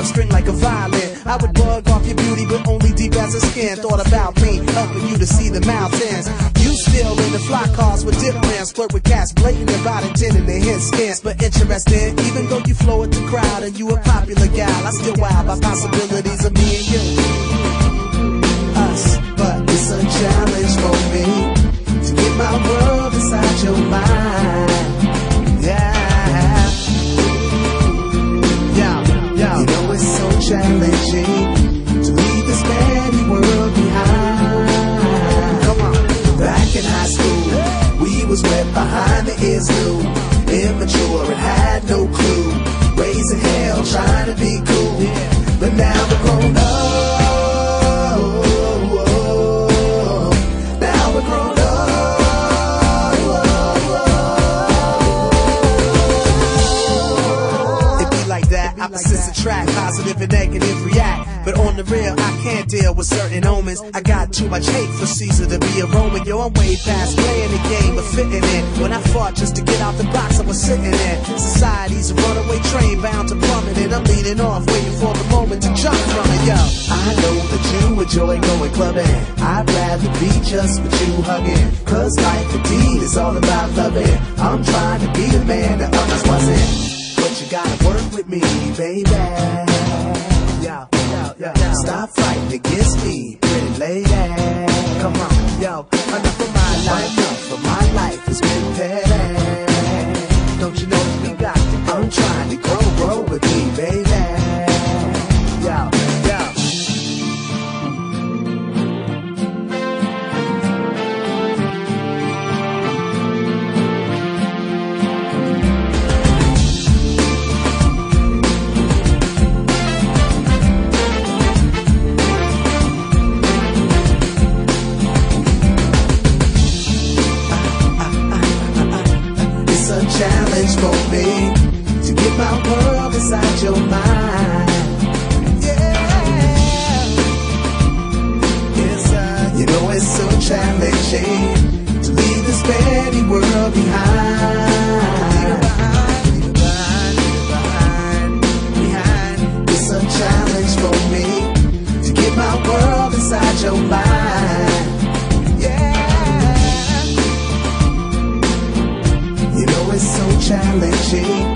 a string like a violin. I would bug off your beauty, but only deep as a skin. Thought about me, helping you to see the mountains. You still in the fly cars with dip plans, flirt with cats, blatant about it, gin in the hint stance. But interesting, even though you flow at the crowd and you a popular gal, I still wild by possibilities of me and you. Us, but it's a challenge for me to get my world inside your mind. Yeah, yeah, yeah. You know it's so challenging to leave this many world behind. Come on, back in high school, we was wet behind the ears, new, immature, and had no clue. Raising hell, trying to be cool, but now we're grown up. Track, positive and negative react, but on the real I can't deal with certain omens. I got too much hate for Caesar to be a Roman. Yo, I'm way past playing the game of fitting in. When I fought just to get out the box I was sitting in, society's a runaway train bound to plummet, and I'm leading off waiting for the moment to jump from it. Yo, I know that you enjoy going clubbing, I'd rather be just with you hugging, cause life indeed is all about loving. I'm trying to be the man that others wasn't. You gotta work with me, baby. Yo, yo, yo, yo. Stop fighting against me, pretty lady. Come on, yo. Enough of my life, enough of my life is been petty. Don't you know that we got to go? I'm trying to grow with me, baby. Yo. Challenge for me to get my world inside your mind. Yeah, it's a, you know it's so challenging to leave this petty world behind. Behind. It's a challenge for me to get my world inside your mind. Challenging